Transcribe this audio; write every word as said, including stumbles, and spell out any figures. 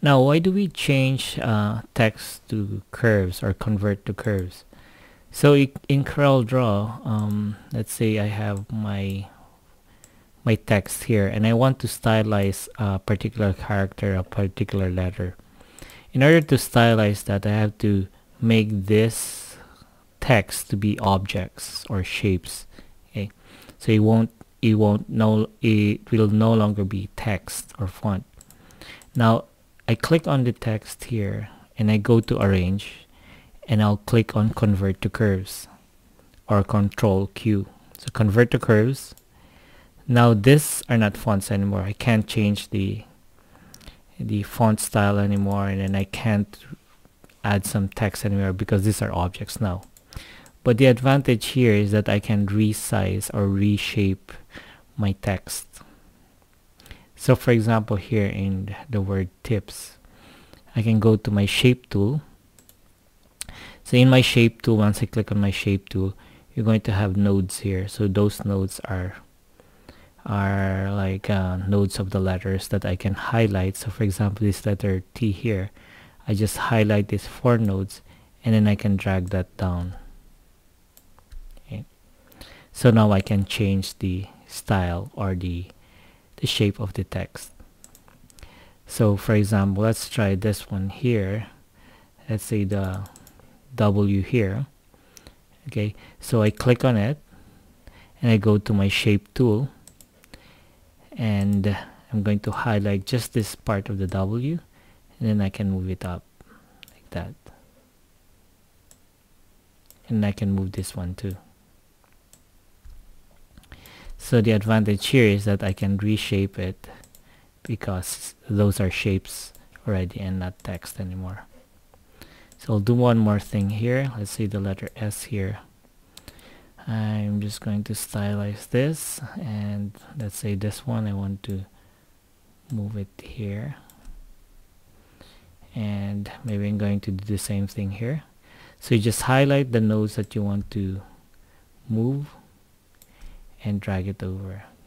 Now, why do we change uh, text to curves or convert to curves? So in CorelDraw, um, let's say I have my my text here, and I want to stylize a particular character, a particular letter. In order to stylize that, I have to make this text to be objects or shapes. Okay, so it won't, it won't, no, it will no longer be text or font. Now, I click on the text here, and I go to Arrange, and I'll click on Convert to Curves, or Control Q. So Convert to Curves. Now these are not fonts anymore. I can't change the the font style anymore, and then I can't add some text anymore because these are objects now. But the advantage here is that I can resize or reshape my text. So for example, here in the word tips, I can go to my shape tool. So in my shape tool, once I click on my shape tool, you're going to have nodes here. So those nodes are are like uh, nodes of the letters that I can highlight. So for example, this letter T here, I just highlight these four nodes, and then I can drag that down. Okay. So now I can change the style or the, the shape of the text. So for example, let's try this one here. Let's say the W here. Okay, so I click on it, and I go to my shape tool, and I'm going to highlight just this part of the W, and then I can move it up like that, and I can move this one too. So the advantage here is that I can reshape it because those are shapes already and not text anymore. So I'll do one more thing here. Let's say the letter S here. I'm just going to stylize this, and let's say this one, I want to move it here, and maybe I'm going to do the same thing here. So you just highlight the nodes that you want to move and drag it over.